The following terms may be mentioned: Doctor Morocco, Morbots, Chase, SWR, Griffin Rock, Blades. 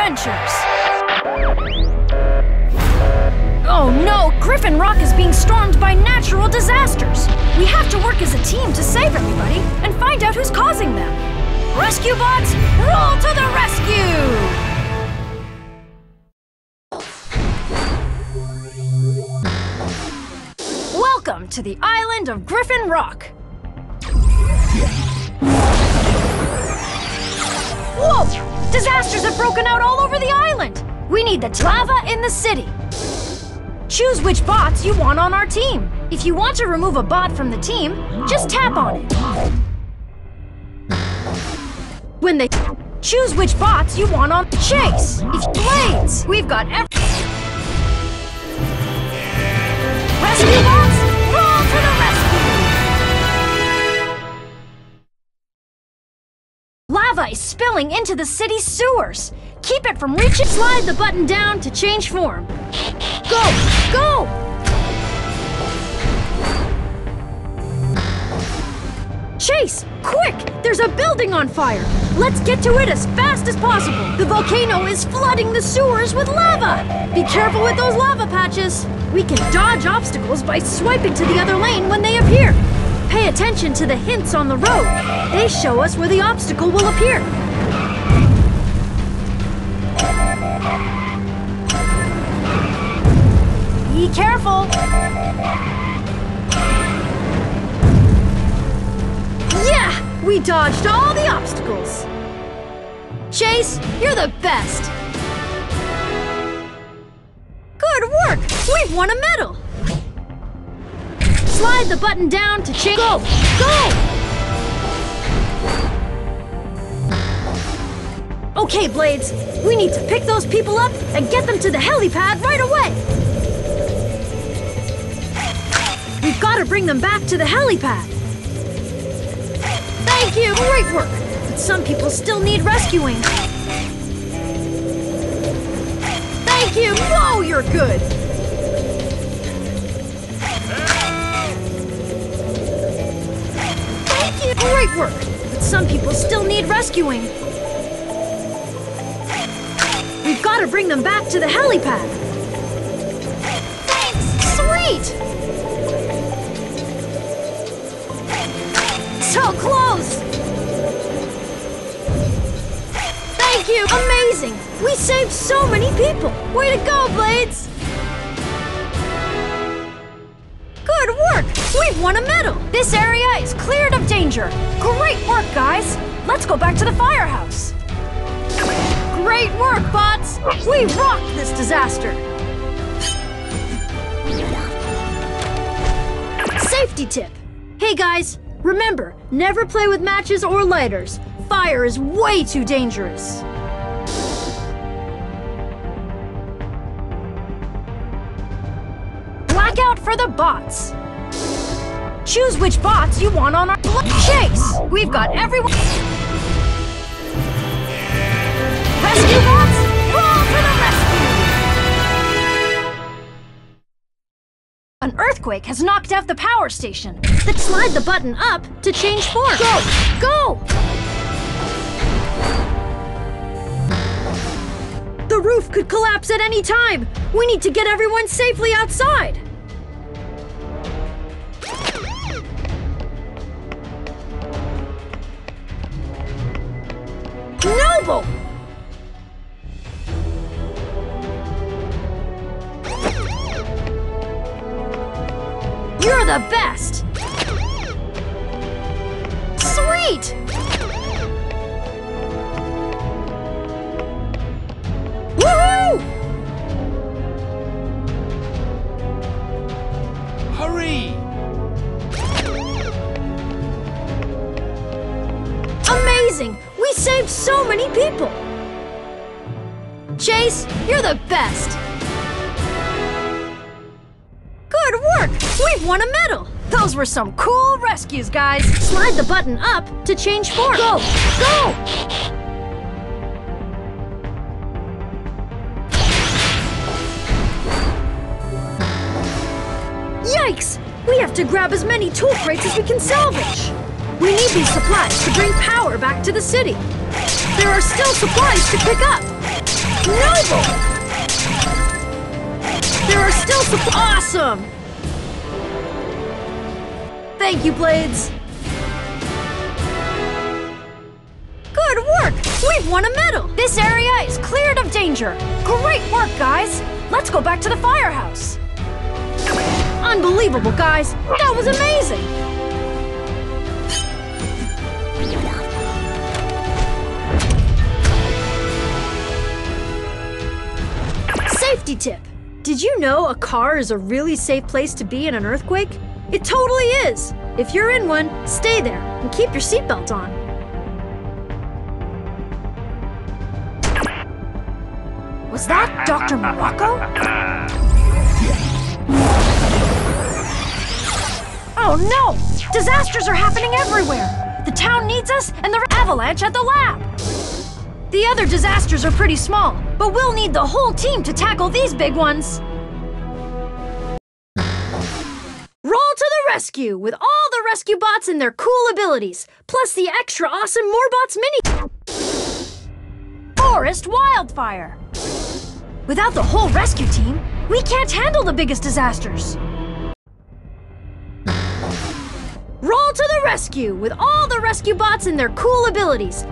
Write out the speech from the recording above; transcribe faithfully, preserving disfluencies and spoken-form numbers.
adventures. Oh no, Griffin Rock is being stormed by natural disasters. We have to work as a team to save everybody and find out who's causing them. Rescue bots, roll to the rescue! Welcome to the island of Griffin Rock! Whoa! Disasters have broken out all over the island! We need the lava in the city! Choose which bots you want on our team. If you want to remove a bot from the team, just tap on it. When they choose which bots you want on Chase, if Blades, we've got every rescue bots. Lava is spilling into the city's sewers. Keep it from reaching. Slide the button down to change form. Go! Go! Chase, quick! There's a building on fire! Let's get to it as fast as possible! The volcano is flooding the sewers with lava! Be careful with those lava patches! We can dodge obstacles by swiping to the other lane when they appear. Pay attention to the hints on the road. They show us where the obstacle will appear. Be careful! Yeah! We dodged all the obstacles! Chase, you're the best! Good work! We've won a medal! Slide the button down to change. Go! Go! Okay, Blades, we need to pick those people up and get them to the helipad right away! We've got to bring them back to the helipad! Thank you! Great work! But some people still need rescuing. Thank you! Whoa, you're good! Great work, but some people still need rescuing. We've got to bring them back to the helipad. Thanks! Sweet! So close! Thank you! Amazing! We saved so many people! Way to go, Blades! Good work! We've won a medal! This area is cleared of danger! Great work, guys! Let's go back to the firehouse! Great work, bots! We rocked this disaster! Safety tip! Hey guys, remember, never play with matches or lighters. Fire is way too dangerous! Blackout for the bots! Choose which bots you want on our Chase! We've got everyone. Rescue bots, roll to the rescue! An earthquake has knocked out the power station. Let's slide the button up to change form. Go! Go! The roof could collapse at any time. We need to get everyone safely outside. Noble! You're the best! Sweet! Woohoo! Hurry! Amazing! We saved so many people! Chase, you're the best! Good work! We've won a medal! Those were some cool rescues, guys! Slide the button up to change form. Go! Go! Yikes! We have to grab as many tool crates as we can salvage! We need these supplies to bring power back to the city. There are still supplies to pick up. Noble! There are still some awesome! Thank you, Blades! Good work! We've won a medal! This area is cleared of danger! Great work, guys! Let's go back to the firehouse! Unbelievable, guys! That was amazing! Safety tip! Did you know a car is a really safe place to be in an earthquake? It totally is! If you're in one, stay there and keep your seatbelt on. Was that Doctor Morocco? Oh no! Disasters are happening everywhere! The town needs us and the avalanche at the lab! The other disasters are pretty small, but we'll need the whole team to tackle these big ones! Roll to the rescue with all the rescue bots and their cool abilities, plus the extra awesome Morbots mini- Forest wildfire! Without the whole rescue team, we can't handle the biggest disasters! Roll to the rescue with all the rescue bots and their cool abilities,